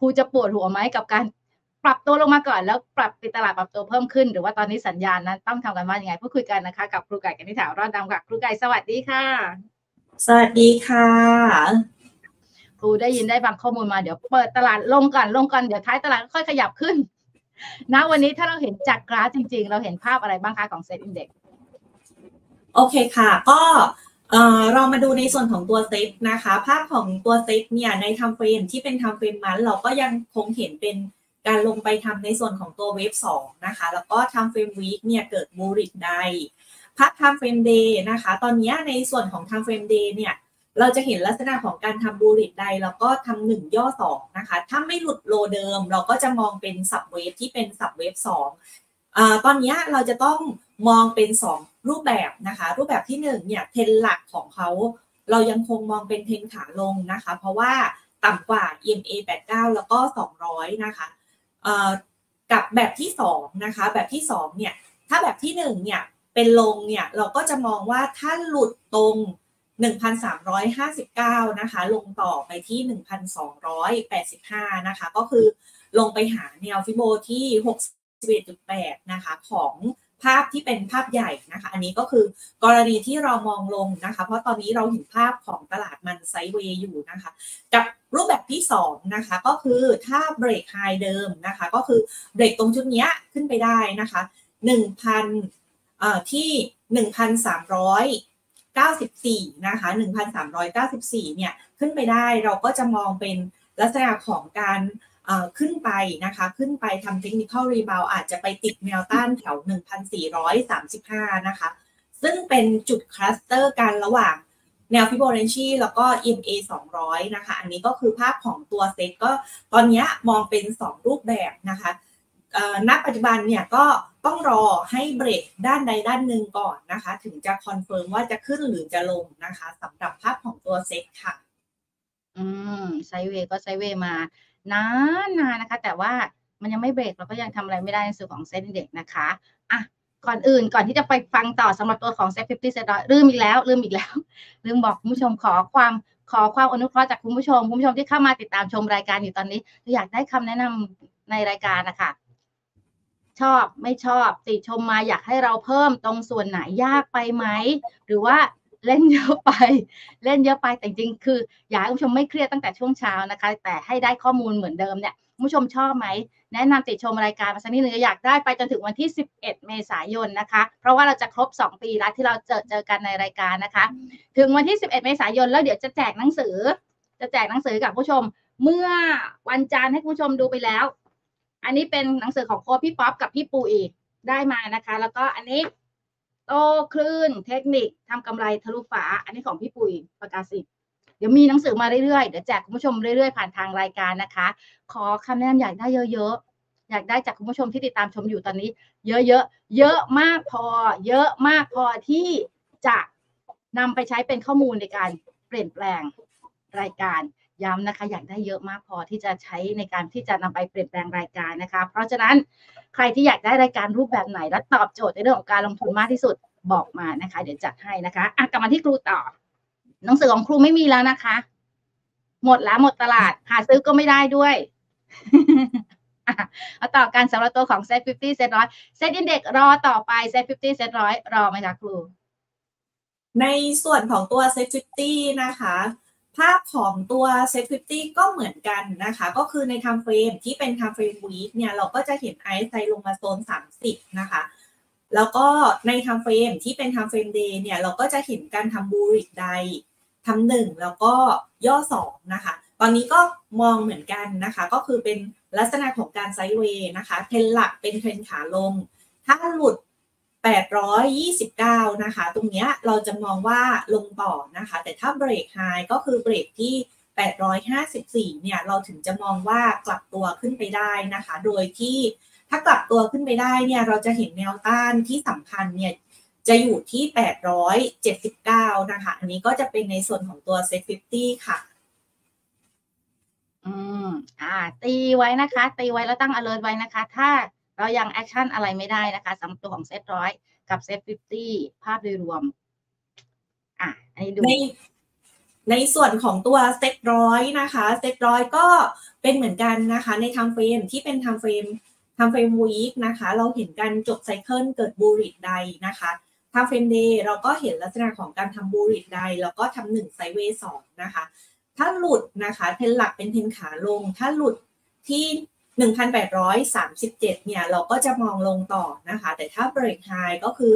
ครูจะปวดหัวไหมกับการปรับตัวลงมาก่อนแล้วปรับไปตลาดปรับตัวเพิ่มขึ้นหรือว่าตอนนี้สัญญาณนั้นต้องทำกันว่ายังไงพูดคุยกันนะคะกับครูไก่กนิษฐารอดดำค่ะครูไก่สวัสดีค่ะสวัสดีค่ะครูได้ยินได้บางข้อมูลมาเดี๋ยวเปิดตลาดลงก่อนเดี๋ยวท้ายตลาดค่อยขยับขึ้นนะวันนี้ถ้าเราเห็นจากกราฟจริงๆเราเห็นภาพอะไรบ้างคะของเซตอินเด็กซ์โอเคค่ะก็เรามาดูในส่วนของตัวเซตนะคะภาพของตัวเซตเนี่ยในทำเฟรมที่เป็นทำเฟรมมันเราก็ยังคงเห็นเป็นการลงไปทำในส่วนของตัวเวฟ2นะคะแล้วก็ทำเฟรมวีคเนี่ยเกิดบูลลิชได้พักทำเฟรมเดย์นะคะตอนนี้ในส่วนของทำเฟรมเดย์เนี่ยเราจะเห็นลักษณะของการทำบูลลิชไดแล้วก็ทำ1ย่อ2นะคะถ้าไม่หลุดโลเดิมเราก็จะมองเป็นสับเวฟที่เป็นสับเวฟ2ตอนนี้เราจะต้องมองเป็น2รูปแบบนะคะรูปแบบที่1เนี่ยเทรนหลักของเขาเรายังคงมองเป็นเทรนขาลงนะคะเพราะว่าต่ำกว่า EMA 89แล้วก็200นะคะกับแบบที่2นะคะแบบที่2เนี่ยถ้าแบบที่1เนี่ยเป็นลงเนี่ยเราก็จะมองว่าถ้าหลุดตรง1,359 นะคะลงต่อไปที่ 1,285 นะคะก็คือลงไปหาแนวฟิโบที่ 61.8 นะคะของภาพที่เป็นภาพใหญ่นะคะอันนี้ก็คือกรณีที่เรามองลงนะคะเพราะตอนนี้เราเห็นภาพของตลาดมันไซด์เวย์อยู่นะคะกับรูปแบบที่2นะคะก็คือถ้าเบรกไฮเดิมนะคะก็คือเบรกตรงชุดนี้ขึ้นไปได้นะคะ1,394 นะคะ 1,394 เนี่ยขึ้นไปได้เราก็จะมองเป็นลักษณะของการขึ้นไปนะคะขึ้นไปทำ Technical Rebound อาจจะไปติดแนวต้านแถว 1,435 นะคะซึ่งเป็นจุดคลัสเตอร์กันระหว่างแนว Fibonacci แล้วก็ EMA 200 นะคะอันนี้ก็คือภาพของตัวเซตก็ตอนนี้มองเป็น2รูปแบบนะคะณปัจจุบันเนี่ยก็ต้องรอให้เบรกด้านใดด้านหนึ่งก่อนนะคะถึงจะคอนเฟิร์มว่าจะขึ้นหรือจะลงนะคะสำหรับภาพของตัวเซ็ตค่ะไซด์เวย์ก็ไซด์เวย์มานานๆนะคะแต่ว่ามันยังไม่เบรกเราก็ยังทำอะไรไม่ได้ในส่วนของเซ็ตอินเด็กซ์นะคะอ่ะก่อนอื่นก่อนที่จะไปฟังต่อสำหรับตัวของเซ็ต50เซ็ต100ลืมอีกแล้วลืมบอกคุณผู้ชมขอความอนุเคราะห์จากคุณผู้ชมที่เข้ามาติดตามชมรายการอยู่ตอนนี้อยากได้คำแนะนำในรายการนะคะชอบไม่ชอบติชมมาอยากให้เราเพิ่มตรงส่วนไหนยากไปไหมหรือว่าเล่นเยอะไปแต่จริงคืออยากให้คุณผู้ชมไม่เครียดตั้งแต่ช่วงเช้านะคะแต่ให้ได้ข้อมูลเหมือนเดิมเนี่ยคุณผู้ชมชอบไหมแนะนำติชมรายการมาสักนิดนึงอยากได้ไปจนถึงวันที่11เมษายนนะคะเพราะว่าเราจะครบ2ปีแล้วที่เราเจอกันในรายการนะคะถึงวันที่11เมษายนแล้วเดี๋ยวจะแจกหนังสือกับผู้ชมเมื่อวันจันทร์ให้ผู้ชมดูไปแล้วอันนี้เป็นหนังสือของโค้ชพี่ป๊อปกับพี่ปูอีกได้มานะคะแล้วก็อันนี้โตคลื่นเทคนิคทำกำไรทะลุฟ้าอันนี้ของพี่ปูอีกประกาศสิเดี๋ยวมีหนังสือมาเรื่อยๆเดี๋ยวแจกคุณผู้ชมเรื่อยๆผ่านทางรายการนะคะขอคำแนะนำอยากได้เยอะๆอยากได้จากคุณผู้ชมที่ติดตามชมอยู่ตอนนี้เยอะมากพอที่จะนำไปใช้เป็นข้อมูลในการเปลี่ยนแปลงรายการย้ำนะคะอยากได้เยอะมากพอที่จะใช้ในการที่จะนำไปเปลี่ยนแปลงรายการนะคะเพราะฉะนั้นใครที่อยากได้รายการรูปแบบไหนและตอบโจทย์ในเรื่องของการลงทุนมากที่สุดบอกมานะคะเดี๋ยวจัดให้นะคะกลับมาที่ครูต่อหนังสือของครูไม่มีแล้วนะคะหมดตลาดหาซื้อก็ไม่ได้ด้วย เอาต่อการสำหรับตัวของ Set 50 Set 100 Set Index รอต่อไป Set 50 Set 100 รอไหมคะครูในส่วนของตัว Set 50 นะคะภาพของตัวเซต50ก็เหมือนกันนะคะก็คือในไทม์เฟรมที่เป็นไทม์เฟรมวีคเนี่ยเราก็จะเห็น RSI ลงมาโซน30นะคะแล้วก็ในไทม์เฟรมที่เป็นไทม์เฟรมเดย์เนี่ยเราก็จะเห็นการทำบูลลิชไดทำ1แล้วก็ย่อ2นะคะตอนนี้ก็มองเหมือนกันนะคะก็คือเป็นลักษณะของการไซด์เวย์นะคะเทรนหลักเป็นเทรนขาลงถ้าหลุด829นะคะตรงเนี้ยเราจะมองว่าลงต่อนะคะแต่ถ้าเบรกไฮก็คือเบรกที่854เนี่ยเราถึงจะมองว่ากลับตัวขึ้นไปได้นะคะโดยที่ถ้ากลับตัวขึ้นไปได้เนี่ยเราจะเห็นแนวต้านที่สำคัญเนี่ยจะอยู่ที่879นะคะอันนี้ก็จะเป็นในส่วนของตัวเซต50ค่ะตีไว้นะคะตีไว้แล้วตั้ง alert ไว้นะคะถ้าเรายังแอคชั่นอะไรไม่ได้นะคะสำหรับตัวของเซต100กับเซต50ภาพโดยรวมอันนี้ดู ในส่วนของตัวเซตร้อยนะคะเซตร้อยก็เป็นเหมือนกันนะคะในไทม์เฟรมที่เป็นไทม์เฟรมวีคนะคะเราเห็นการจบไซเคิลเกิดบูลลิชไดนะคะไทม์เฟรมเดย์เราก็เห็นลักษณะของการทำบูลลิชไดแล้วก็ทำหนึ่งไซด์เวย์สองนะคะถ้าหลุดนะคะเทรนหลักเป็นเทรนขาลงถ้าหลุดที่1,837เนี่ยเราก็จะมองลงต่อนะคะแต่ถ้าเบรกไฮก็คือ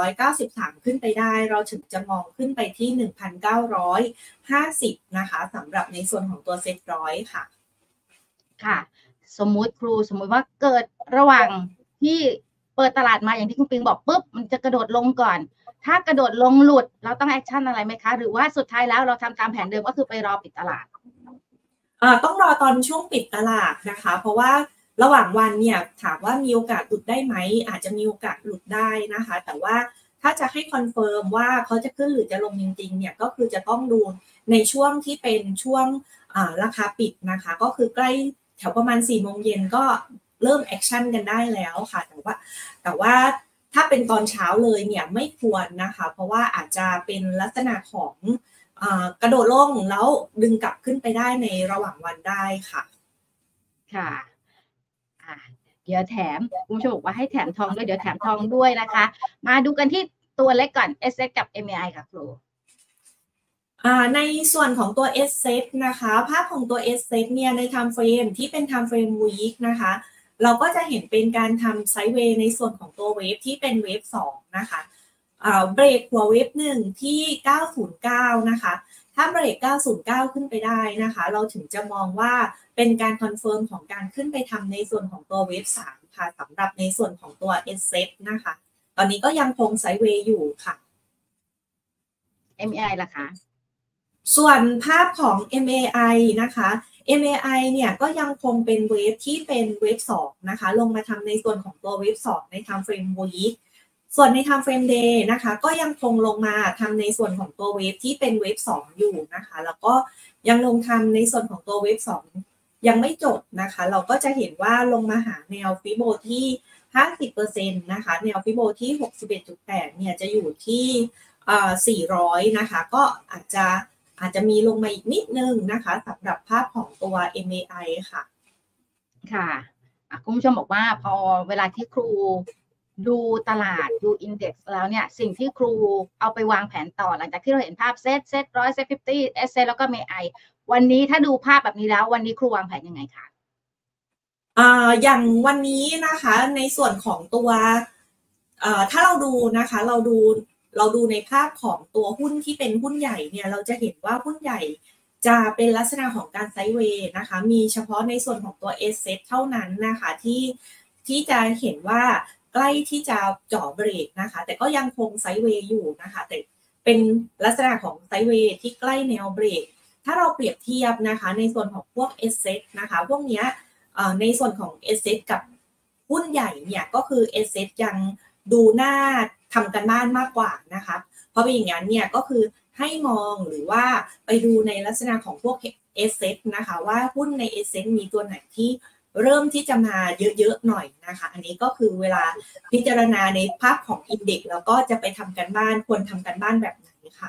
1,893 ขึ้นไปได้เราถึงจะมองขึ้นไปที่ 1,950 นะคะสำหรับในส่วนของตัวเซตร้อยค่ะค่ะสมมุติครูสมมุติว่าเกิดระหว่างที่เปิดตลาดมาอย่างที่คุณปิงบอกปุ๊บมันจะกระโดดลงก่อนถ้ากระโดดลงหลุดเราต้องแอคชั่นอะไรไหมคะหรือว่าสุดท้ายแล้วเราทำตามแผนเดิมก็คือไปรอปิดตลาดต้องรอตอนช่วงปิดตลาดนะคะเพราะว่าระหว่างวันเนี่ยถามว่ามีโอกาสหลุดได้ไหมอาจจะมีโอกาสหลุดได้นะคะแต่ว่าถ้าจะให้คอนเฟิร์มว่าเขาจะขึ้นหรือจะลงจริงๆเนี่ยก็คือจะต้องดูในช่วงที่เป็นช่วงราคาปิดนะคะก็คือใกล้แถวประมาณ 16:00 น.ก็เริ่มแอคชั่นกันได้แล้วค่ะแต่ว่าถ้าเป็นตอนเช้าเลยเนี่ยไม่ควรนะคะเพราะว่าอาจจะเป็นลักษณะของกระโดดลงแล้วดึงกลับขึ้นไปได้ในระหว่างวันได้ค่ะค่ะเดี๋ยวแถมคุณผู้ชมบอกว่าให้แถมทองด้วยเดี๋ยวแถมทองด้วยนะคะมาดูกันที่ตัวเล็กก่อน SZ กับ MAI ค่ะครูในส่วนของตัว SZ นะคะภาพของตัว SZ เนี่ยในไทม์เฟรมที่เป็นไทม์เฟรมวีคนะคะเราก็จะเห็นเป็นการทำไซด์เวย์ในส่วนของตัวเวฟที่เป็นเวฟ2นะคะเบรกหัวเวฟ1ที่909นะคะถ้าเบรก909ขึ้นไปได้นะคะเราถึงจะมองว่าเป็นการคอนเฟิร์มของการขึ้นไปทำในส่วนของตัวเวฟ3ค่ะสำหรับในส่วนของตัว SZ นะคะตอนนี้ก็ยังคงไซด์เวย์อยู่ค่ะ MAI ล่ะคะส่วนภาพของ MAI นะคะ MAI เนี่ยก็ยังคงเป็นเวฟที่เป็นเวฟ2นะคะลงมาทำในส่วนของตัวเวฟ2ในไทม์เฟรมวีคส่วนใน time frame day นะคะก็ยังคงลงมาทำในส่วนของตัวเวฟที่เป็นเวฟ2อยู่นะคะแล้วก็ยังลงทำในส่วนของตัวเวฟ2ยังไม่จบนะคะเราก็จะเห็นว่าลงมาหาแนวฟิโบที่ 50% นะคะแนวฟิโบที่ 61.8 เนี่ยจะอยู่ที่400นะคะก็อาจจะมีลงมาอีกนิดนึงนะคะสำหรับภาพของตัว MAI ค่ะค่ะคุณผู้ชมบอกว่าพอเวลาที่ครูดูตลาดดูอินเด็กซ์แล้วเนี่ยสิ่งที่ครูเอาไปวางแผนต่อหลังจากที่เราเห็นภาพเซต100 เซต50 เซตแล้วก็เมไอวันนี้ถ้าดูภาพแบบนี้แล้ววันนี้ครูวางแผนยังไงคะอย่างวันนี้นะคะในส่วนของตัวถ้าเราดูนะคะเราดูในภาพของตัวหุ้นที่เป็นหุ้นใหญ่เนี่ยเราจะเห็นว่าหุ้นใหญ่จะเป็นลักษณะของการไซด์เวย์นะคะมีเฉพาะในส่วนของตัวเอสเซทเท่านั้นนะคะที่จะเห็นว่าใกล้ที่จะจ่อเบรกนะคะแต่ก็ยังคงไซด์เวย์อยู่นะคะแต่เป็นลักษณะของไซด์เวย์ที่ใกล้แนวเบรกถ้าเราเปรียบเทียบนะคะในส่วนของพวก SZ นะคะพวกนี้ในส่วนของ SZ กับหุ้นใหญ่เนี่ยก็คือ SZ ยังดูหน้าทำกันบ้านมากกว่านะคะเพราะเป็นอย่างนั้นเนี่ยก็คือให้มองหรือว่าไปดูในลักษณะของพวก SZ นะคะว่าหุ้นใน SZ มีตัวไหนที่เริ่มที่จะมาเยอะๆหน่อยนะคะอันนี้ก็คือเวลาพิจารณาในภาพของอินเด็กซ์แล้วก็จะไปทำกันบ้านควรทำกันบ้านแบบไหนค่ะ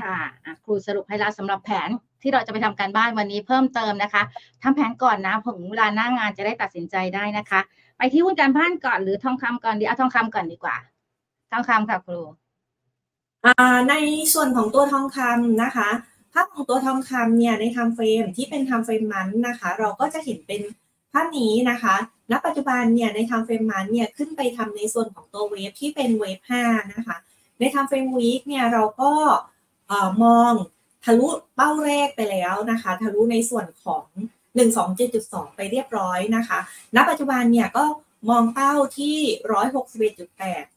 ค่ะครูสรุปให้แล้วสำหรับแผนที่เราจะไปทำกันบ้านวันนี้เพิ่มเติมนะคะทำแผนก่อนนะถึงเวลาหน้างานจะได้ตัดสินใจได้นะคะไปที่หุ้นการบ้านก่อนหรือทองคำก่อนดีเอาทองคำก่อนดีกว่าทองคำค่ะครูในส่วนของตัวทองคำนะคะภาพของตัวทองคำเนี่ยในไทม์เฟรมที่เป็นไทม์เฟรมมันนะคะเราก็จะเห็นเป็นภาพนี้นะคะณปัจจุบันเนี่ยในไทม์เฟรมมันเนี่ยขึ้นไปทำในส่วนของตัวเวฟที่เป็นเวฟ5นะคะในไทม์เฟรมวีคเนี่ยเราก็มองทะลุเป้าแรกไปแล้วนะคะทะลุในส่วนของ 127.2 ไปเรียบร้อยนะคะณปัจจุบันเนี่ยก็มองเป้าที่ 161.8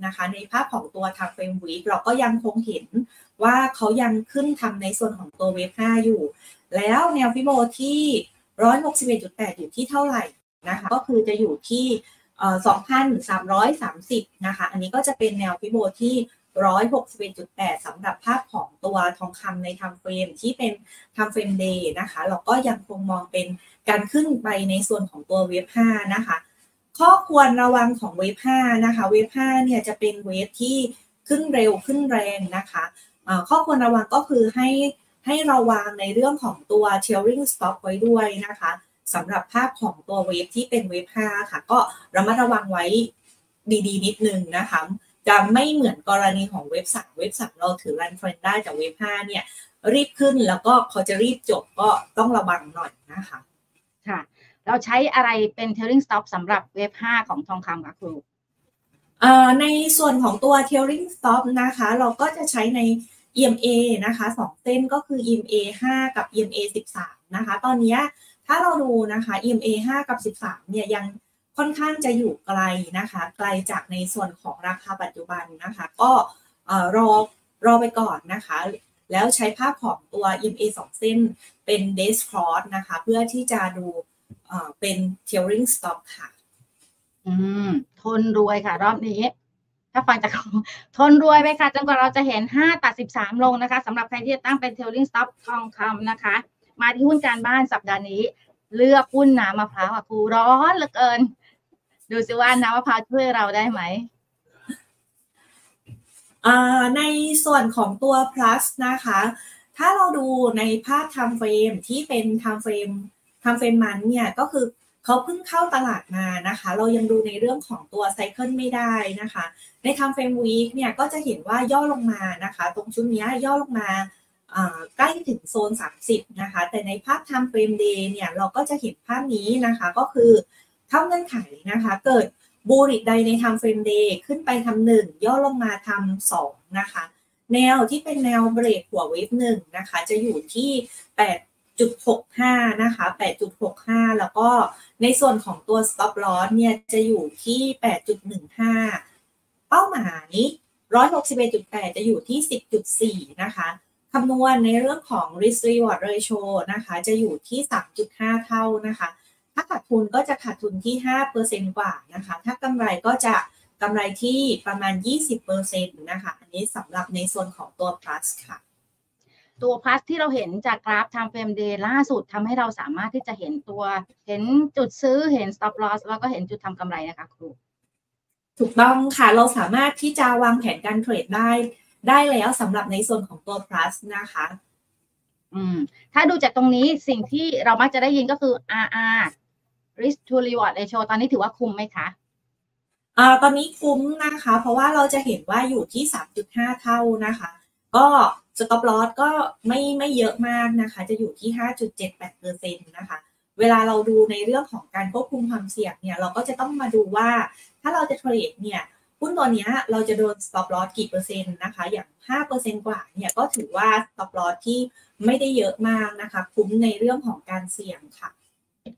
นะคะในภาพของตัวไทม์เฟรมวีคเราก็ยังคงเห็นว่าเขายังขึ้นทำในส่วนของตัวเวฟ5อยู่แล้วแนวฟิโบที่ 161.8 อยู่ที่เท่าไหร่นะคะก็คือจะอยู่ที่ 2,330 นะคะอันนี้ก็จะเป็นแนวฟิโบที่ 161.8 สำหรับภาพของตัวทองคำในไทม์เฟรมที่เป็นไทม์เฟรมเดย์นะคะเราก็ยังคงมองเป็นการขึ้นไปในส่วนของตัวเวฟ5นะคะข้อควรระวังของเวฟ5นะคะเวฟ5เนี่ยจะเป็นเวฟที่ขึ้นเร็วขึ้นแรงนะคะ ข้อควรระวังก็คือให้ระวังในเรื่องของตัว Trailing Stop ไว้ด้วยนะคะสำหรับภาพของตัวเวฟที่เป็นเวฟ5ค่ะก็ระมัดระวังไว้ดีๆนิดนึงนะคะจะไม่เหมือนกรณีของเวฟ3เราถือรันเทรนได้แต่เวฟ5เนี่ยรีบขึ้นแล้วก็พอจะรีบจบก็ต้องระวังหน่อยนะคะค่ะเราใช้อะไรเป็น Trailing Stop สำหรับเวฟ5ของทองคำค่ะครูในส่วนของตัว Trailing Stop นะคะเราก็จะใช้ใน EMA นะคะ2เส้นก็คือ EMA 5 กับ EMA 13 นะคะตอนนี้ถ้าเราดูนะคะ EMA 5 กับ 13 เนี่ยยังค่อนข้างจะอยู่ไกลนะคะไกลจากในส่วนของราคาปัจจุบันนะคะก็รอไปก่อนนะคะแล้วใช้ภาพของตัว EMA 2 เส้นเป็น Days Cross นะคะเพื่อที่จะดูเป็น Trailing Stop ค่ะทนรวยค่ะรอบนี้ถ้าฟังจากทนรวยไปค่ะจนกว่าเราจะเห็น5ตัด13ลงนะคะสำหรับใครที่จะตั้งเป็น Trailing Stop ทองคำนะคะมาที่หุ้นการบ้านสัปดาห์นี้เลือกหุ้นน้ำมะพร้าวค่ะครูร้อนเหลือเกินดูสิว่าน้ำมะพร้าวช่วยเราได้ไหมในส่วนของตัว plus นะคะถ้าเราดูในภาพ time frame ที่เป็น time frame มันเนี่ยก็คือเขาเพิ่งเข้าตลาดมานะคะเรายังดูในเรื่องของตัว cycle ไม่ได้นะคะใน time frame week เนี่ยก็จะเห็นว่าย่อลงมานะคะตรงชุดนี้ย่อลงมาใกล้ถึงโซน30นะคะแต่ในภาพ time frame day เนี่ยเราก็จะเห็นภาพนี้นะคะก็คือเท่าเงื่อนไขนะคะเกิด bullish ใดใน time frame day ขึ้นไปทำ1ย่อลงมาทำ2นะคะแนวที่เป็นแนวเบรกหัวเวฟ1นะคะจะอยู่ที่ 8.65 นะคะ 8.65 แล้วก็ในส่วนของตัว stop loss เนี่ยจะอยู่ที่ 8.15 เป้าหมาย 161.8 จะอยู่ที่ 10.4 นะคะคำนวณในเรื่องของ risk reward ratio นะคะจะอยู่ที่ 3.5 เท่านะคะถ้าขาดทุนก็จะขาดทุนที่ 5% กว่านะคะถ้ากำไรก็จะกำไรที่ประมาณ 20% นะคะอันนี้สำหรับในส่วนของตัว plus ค่ะตัว plus ที่เราเห็นจากกราฟ time frame day ล่าสุดทำให้เราสามารถที่จะเห็นจุดซื้อเห็น stop loss แล้วก็เห็นจุดทำกำไรนะคะครูถูกต้องค่ะเราสามารถที่จะวางแผนการเทรดได้แล้วสำหรับในส่วนของตัว plus นะคะถ้าดูจากตรงนี้สิ่งที่เรามักจะได้ยินก็คือ RR risk to reward ratio ตอนนี้ถือว่าคุ้มไหมคะตอนนี้คุ้มนะคะเพราะว่าเราจะเห็นว่าอยู่ที่ 3.5 เท่านะคะก็ stop loss ก็ไม่เยอะมากนะคะจะอยู่ที่ 5.78% นะคะเวลาเราดูในเรื่องของการควบคุมความเสี่ยงเนี่ยเราก็จะต้องมาดูว่าถ้าเราจะเทรดเนี่ยหุ้นตัวนี้เราจะโดน stop loss กี่เปอร์เซ็นต์นะคะอย่าง 5% กว่าเนี่ยก็ถือว่า stop loss ที่ไม่ได้เยอะมากนะคะคุ้มในเรื่องของการเสี่ยงค่ะ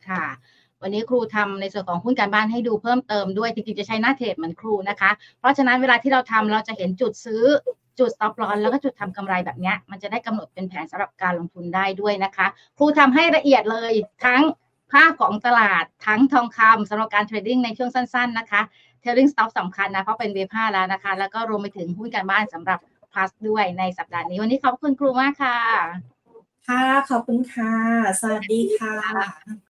ค่ะวันนี้ครูทำในส่วนของหุ้นการบ้านให้ดูเพิ่มเติมด้วยจริงๆจะใช้หน้าเทรดเหมือนครูนะคะเพราะฉะนั้นเวลาที่เราทำเราจะเห็นจุดซื้อจุด stop loss แล้วก็จุดทำกำไรแบบนี้มันจะได้กำหนดเป็นแผนสำหรับการลงทุนได้ด้วยนะคะครูทำให้ละเอียดเลยทั้งภาพของตลาดทั้งทองคำสำหรับการเทรดดิ้งในช่วงสั้นๆนะคะTrailing Stop สำคัญนะเพราะเป็นเวฟ5แล้วนะคะแล้วก็รวมไปถึงหุ้นการบ้านสำหรับ PLUS ด้วยในสัปดาห์นี้วันนี้ขอบคุณครูมากค่ะค่ะขอบคุณค่ะสวัสดีค่ะ